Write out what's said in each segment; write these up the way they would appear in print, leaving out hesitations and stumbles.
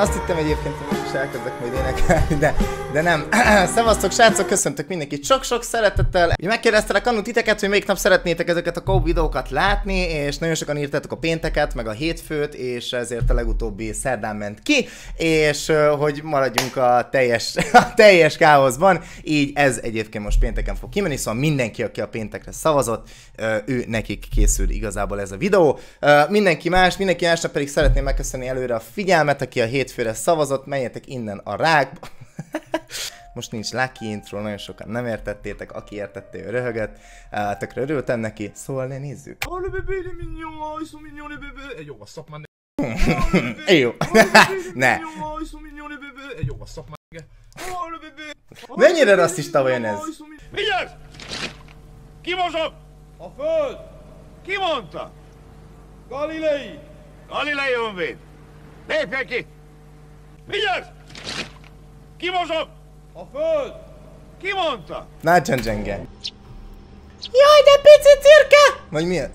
Azt hittem egyébként, hogy most elkezdek majd énekelni, de nem. Szevasztok srácok, köszöntök mindenkit sok-sok szeretettel. Megkérdeztelek annó titeket, hogy melyik nap szeretnétek ezeket a Coop videókat látni, és nagyon sokan írtátok a pénteket, meg a hétfőt, és ezért a legutóbbi szerdán ment ki, és hogy maradjunk a teljes káoszban, így ez egyébként most pénteken fog kimenni, szóval mindenki, aki a péntekre szavazott, ő nekik készül igazából ez a videó. Mindenki másnak pedig szeretném megköszönni előre a figyelmet, aki a hétfőre szavazott, menjetek innen a rákba. Most nincs Lucky intro, nagyon sokan nem értettétek, aki értette, ő röhögött. Tökre örültem neki, szóval ne nézzük. Jó. Ne. Mennyire rasszista vajon ez? Vigyázz! Kimosok! A föld! Ki mondta? Galilei! Galilei honvéd! Lépj ki! Vigyázz! Kimosok! A föld! Ki mondta? Nagyon gyenge. Jaj, de pici cirke! Vagy mi ez?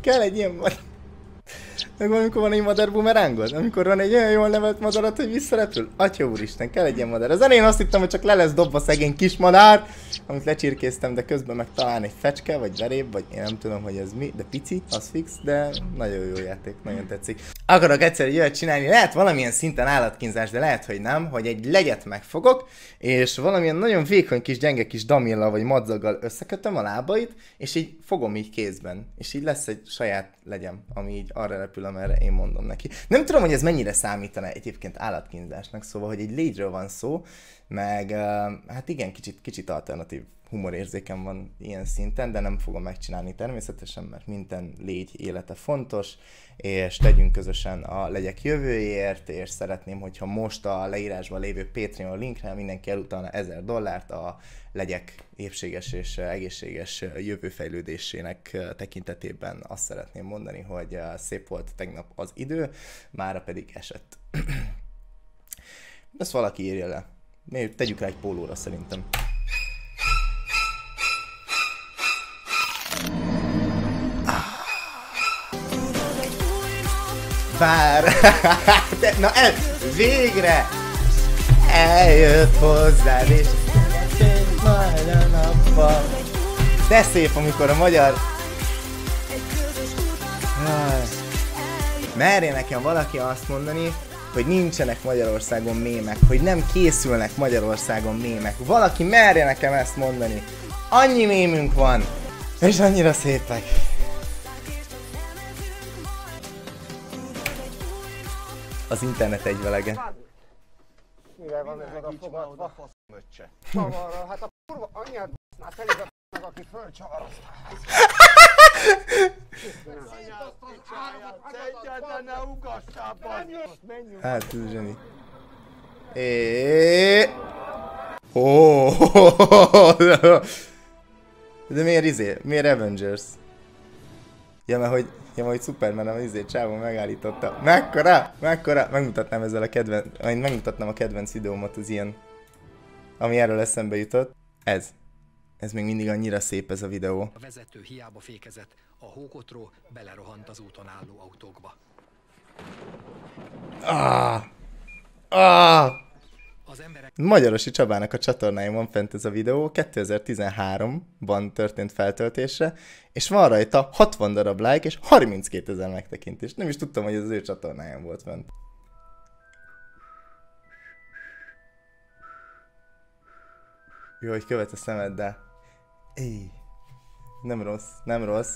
Kell egy ilyen madár. Meg valamikor van egy madár bumerángod? Amikor van egy olyan jól nevelt madarat, hogy visszarepül? Atya úristen, kell egy ilyen madár. Ezen én azt hittem, hogy csak le lesz dobva szegény kis madár, amit lecsirkéztem, de közben meg talán egy fecske, vagy veréb, vagy én nem tudom, hogy ez mi, de pici, az fix, de nagyon jó játék, nagyon tetszik. Akarok egyszer egy olyat csinálni, lehet valamilyen szinten állatkínzás, de lehet, hogy nem, hogy egy legyet megfogok, és valamilyen nagyon vékony kis, gyenge kis damillal vagy madzaggal összekötöm a lábait, és így fogom így kézben, és így lesz egy saját legyem, ami így arra repül, amerre én mondom neki. Nem tudom, hogy ez mennyire számítana egyébként állatkínzásnak, szóval, hogy egy légyről van szó, meg hát igen, kicsit alternatív humorérzékem van ilyen szinten, de nem fogom megcsinálni természetesen, mert minden légy élete fontos, és tegyünk közösen a legyek jövőjéért, és szeretném, hogyha most a leírásban lévő Patreon linkre mindenki elutalna $1000 a legyek épséges és egészséges jövőfejlődésének tekintetében. Azt szeretném mondani, hogy szép volt tegnap az idő, mára pedig esett. Ezt valaki írja le. Tegyük rá egy pólóra szerintem. Vár! Na ez! Végre! Eljött hozzád, és majd a nappal. De szép, amikor a magyar... Merje nekem valaki azt mondani, hogy nincsenek Magyarországon mémek, hogy nem készülnek Magyarországon mémek. Valaki merje nekem ezt mondani. Annyi mémünk van, és annyira szépek. Az internet egyvelege. Mivel van ez a fogadva? Möccse. Csavarral, hát a kurva anyád már felébe meg, aki fölcsavaroztál. Hát, ez zseni. De miért izé? Miért Avengers? Ja, mert hogy... Ja, majd Superman a izét csávon megállította. Mekkora? Mekkora? Megmutatnám ezzel a kedvenc... Megmutatnám a kedvenc videómat, az ilyen... Ami erről eszembe jutott. Ez. Ez még mindig annyira szép ez a videó. A vezető hiába fékezett, a hókotról belerohant az úton álló autókba. Az emberek... Magyarosi Csabának a csatornáján van fent ez a videó, 2013-ban történt feltöltésre, és van rajta 60 darab like és 32 000 megtekintés. Nem is tudtam, hogy ez az ő csatornáján volt fent. Jó, hogy követ a szemeddel. Éj. Nem rossz, nem rossz.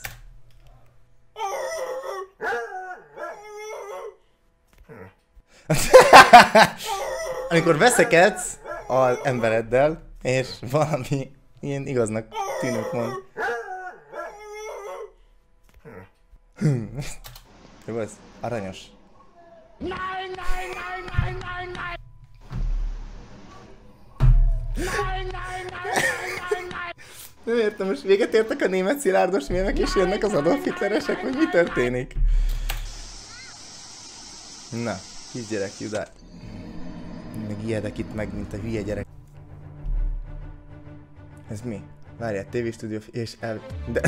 Amikor veszekedsz az embereddel, és valami ilyen igaznak tűnök mond. Jó, ez aranyos. Nem értem, most véget értek a német szilárdos mémek, és jönnek az Adolf Hitleresek, vagy mi történik? Na, kisgyerek, Judá. Meg ijedek itt meg, mint a hülye gyerek. Ez mi? Várjál, TV Studio és el... De...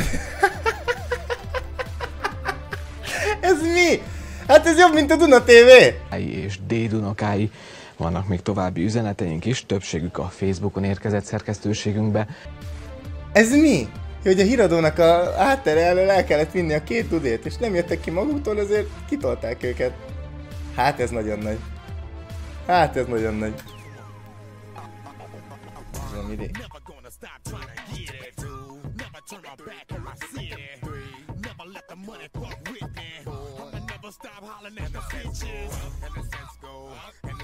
mi? Hát ez jobb, mint a Duna TV! És dédunokái. Vannak még további üzeneteink is, többségük a Facebookon érkezett szerkesztőségünkbe. Ez mi? Hogy a híradónak a háttere elől el kellett vinni a két dudét, és nem jöttek ki maguktól, ezért kitolták őket. Hát ez nagyon nagy. Hát ez nagyon nagy.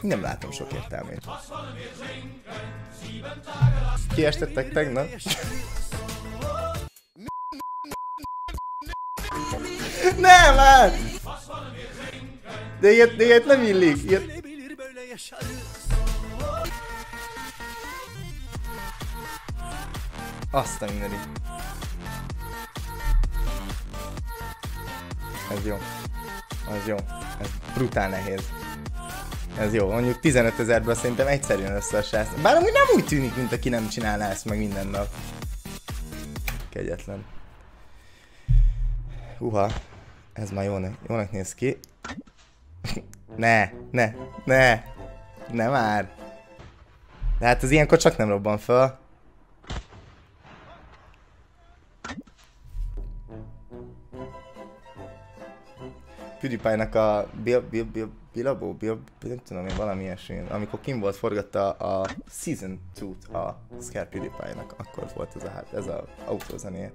Nem látom sok értelmét. Kiestettek tegnap? Nem, hát! De ilyet nem illik. Ilyet... Azt a mindenit. Ez jó. Az jó. Ez brutál nehéz. Ez jó. Mondjuk 15 000-ből szerintem egyszerűen össze a srác. Bár amúgy nem úgy tűnik, mint aki nem csinálná ezt meg minden nap. Kegyetlen. Uha, ez már jónak néz ki. Ne már. De hát ez ilyenkor csak nem robban fel. PewDiePie-nak a nem tudom én, valami ilyesmi. Amikor Kim volt, forgatta a Season 2-t a Scare PewDiePie-nak, akkor volt ez a, hát ez a autózenéje.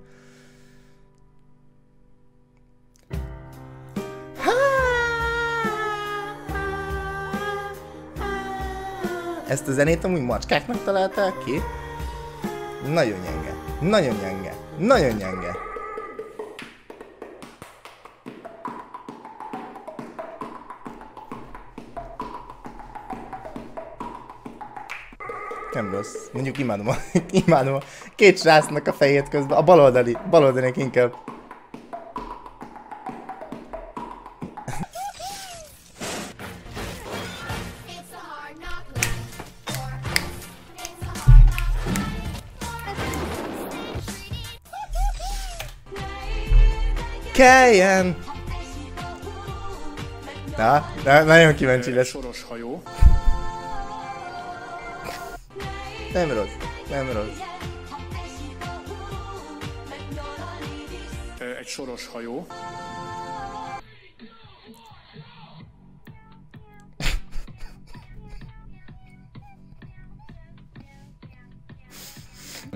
Ezt a zenét amúgy macskáknak találták ki. Nagyon gyenge. Nagyon gyenge. Nagyon gyenge. Nem rossz. Mondjuk imádom a két srácnak a fejét közben. A baloldalinek inkább. Kelljen! Na, nagyon kíváncsi lesz. Soros hajó. Nem rossz, nem rossz. Egy soros hajó.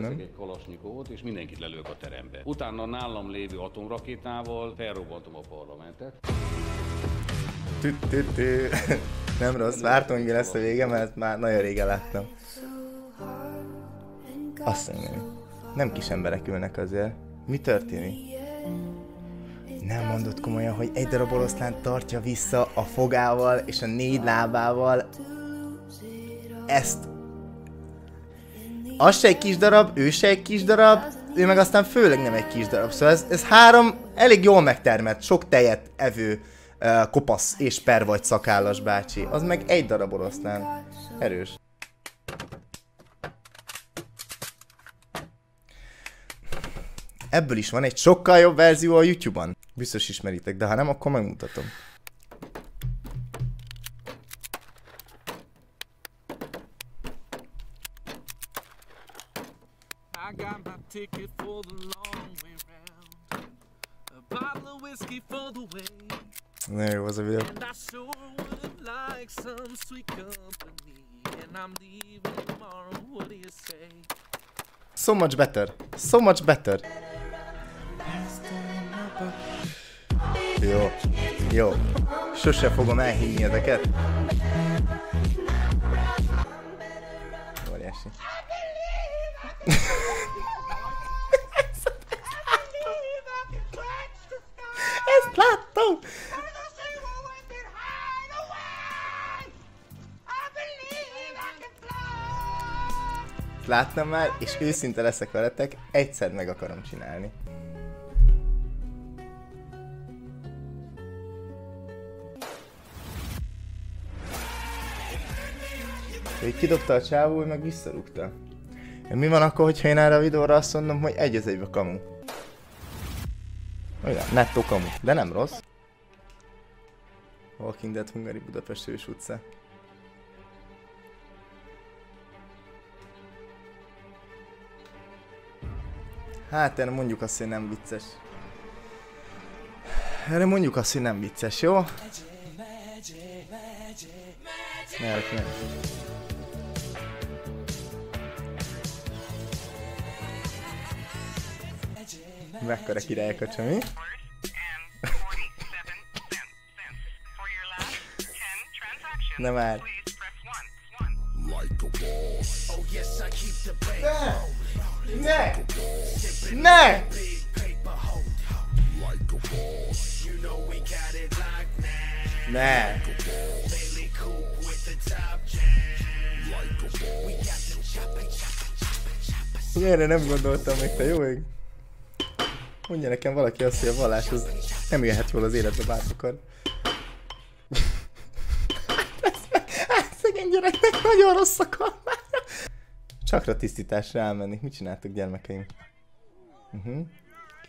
Egy kalasnyikovot, és mindenkit lelők a terembe. Utána nálam lévő atomrakétával felrobbantom a parlamentet. Nem rossz, vártam, hogy mi lesz a vége, mert már nagyon régen láttam. Azt mondom, nem kis emberek ülnek azért. Mi történik? Nem mondott komolyan, hogy egy darab oroszlánt tartja vissza a fogával és a 4 lábával. Ezt... Az se egy kis darab, ő se egy kis darab, ő meg aztán főleg nem egy kis darab. Szóval ez 3 elég jól megtermett, sok tejet evő kopasz és per vagy szakállas bácsi. Az meg egy darab oroszlán. Erős. Ebből is van egy sokkal jobb verzió a YouTube-on. Biztos ismeritek, de ha nem, akkor megmutatom. I got my ticket for the long way round. A bottle of whiskey for the way. There was a video. And I sure would like some sweet company. And I'm leaving tomorrow, what do you say? So much better. So much better. Jó. Jó. Sose fogom elhinni ezeket. Óriási. Ezt láttam! Láttam már, és őszinte leszek veletek, egyszer meg akarom csinálni. Ő kidobta a csávó, meg visszarúgta. Mi van akkor, hogyha én erre a videóra azt mondom, hogy egy az egybe kamu? Olyan, nettó kamu, de nem rossz. Walking Dead Hungary Budapest Hős utca. Hát erre mondjuk azt, hogy nem vicces. Erre mondjuk azt, hogy nem vicces, jó? Ne. Mekkora királyok a Csami? Nem már. Ne! Ne! Ne! Erre nem gondoltam még, te jó ég. Mondja nekem valaki azt, hogy a vallás az nem élhet jól az életbe bármikor. Hát szegény gyereknek nagyon rossz a karmája. Csakra tisztításra elmennék. Mit csináltuk, gyermekeim?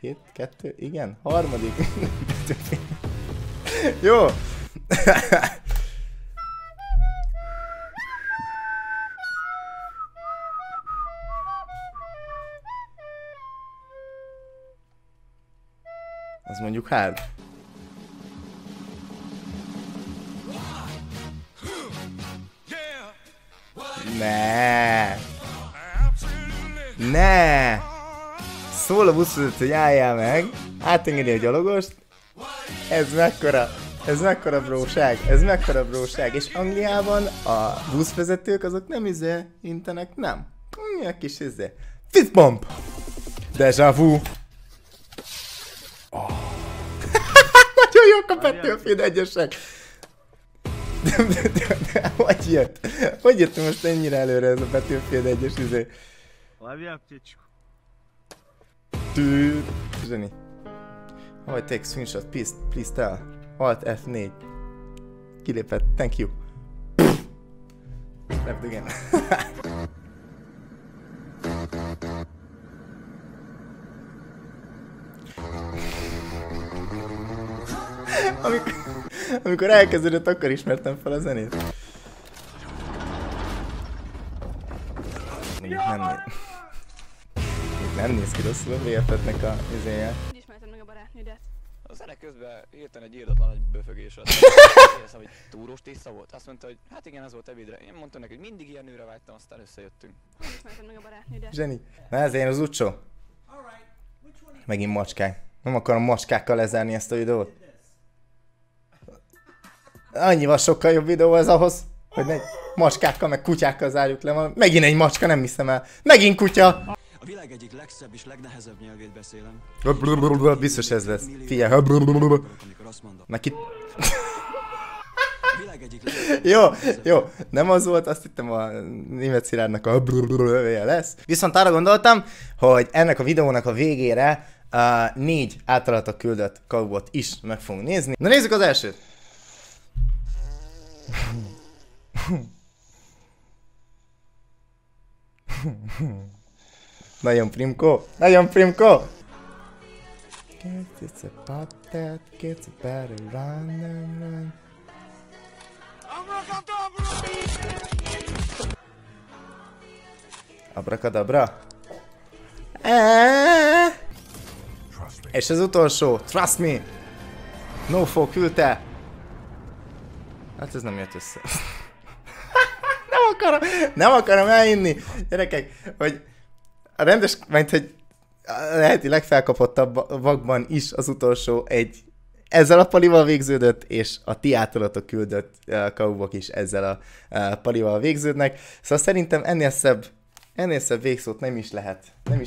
Két, kettő, igen, harmadik. Jó! Az mondjuk hard. Ne. Ne. Szól a buszvezető, hogy álljál meg, átengedi a gyalogost. Ez mekkora bróság, És Angliában a buszvezetők azok nem intenek, nem. Milyen kis fist bump. Deja vu. Jók a Battlefield 1-esek! De hogy jött? Hogy jött most ennyire előre ez a Battlefield 1-es izé? Tű... Zseni. Ahogy take screenshot, please tell. Alt F4. Kilépett, thank you. Repdügen. Amikor elkezdődött, akkor ismertem fel a zenét. Nem néz ki rosszul a VFF-nek a izéje. Ismertem meg a barátnődet. A zene közben hirtelen egy írdatlan egy böfögés volt. Éreztem, hogy túrós tészta volt. Azt mondta, hogy hát igen, ez volt ebédre. Én mondtam neki, hogy mindig ilyen nőre vágytam, aztán összejöttünk. Ismertem meg a barátnődet. Zseni. Na ez én az utcsó. Megint macskák. Nem akarom macskákkal lezárni ezt a videót. Annyival sokkal jobb videó ez ahhoz, hogy ne macskákkal meg kutyákkal zárjuk le. Megint egy macska, nem hiszem el. Megint kutya! A világ egyik legszebb és legnehezebb nyelvét beszélem. Biztos ez lesz. Figyelj! Neki... Jó, nem az volt, azt hittem a német szilárdnak a lesz. Viszont arra gondoltam, hogy ennek a videónak a végére 4 általatok küldött kalbot is meg fogunk nézni. Na nézzük az elsőt! Nagyon primkó! Nagyon primkó! Abrakadabra! És az utolsó! Trust me! Nofo küldte! Hát ez nem jött össze. nem akarom elinni, gyerekek, hogy a rendes, mert hogy a leheti legfelkapottabb vakban is az utolsó egy ezzel a palival végződött, és a ti általatok küldött kaubok is ezzel a palival végződnek. Szóval szerintem ennél szebb végszót nem is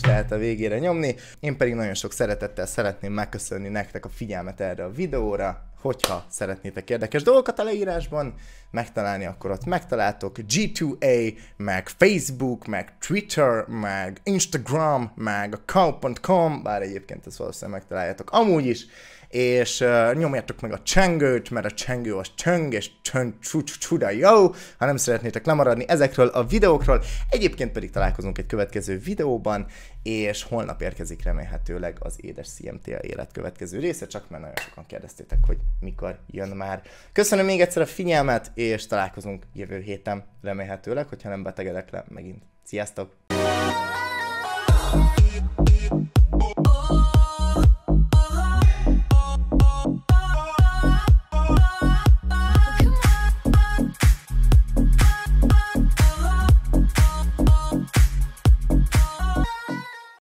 lehet a végére nyomni. Én pedig nagyon sok szeretettel szeretném megköszönni nektek a figyelmet erre a videóra. Hogyha szeretnétek érdekes dolgokat a leírásban megtalálni, akkor ott megtaláltok G2A, meg Facebook, meg Twitter, meg Instagram, meg a cow.com, bár egyébként ezt valószínűleg megtaláljátok amúgy is, és nyomjátok meg a csengőt, mert a csengő az csöng, és csöng csuda jó, ha nem szeretnétek lemaradni ezekről a videókról. Egyébként pedig találkozunk egy következő videóban, és holnap érkezik remélhetőleg az Édes CMTA élet következő része, csak mert nagyon sokan kérdeztétek, hogy mikor jön már. Köszönöm még egyszer a figyelmet, és találkozunk jövő héten remélhetőleg, hogyha nem betegedek le megint. Sziasztok!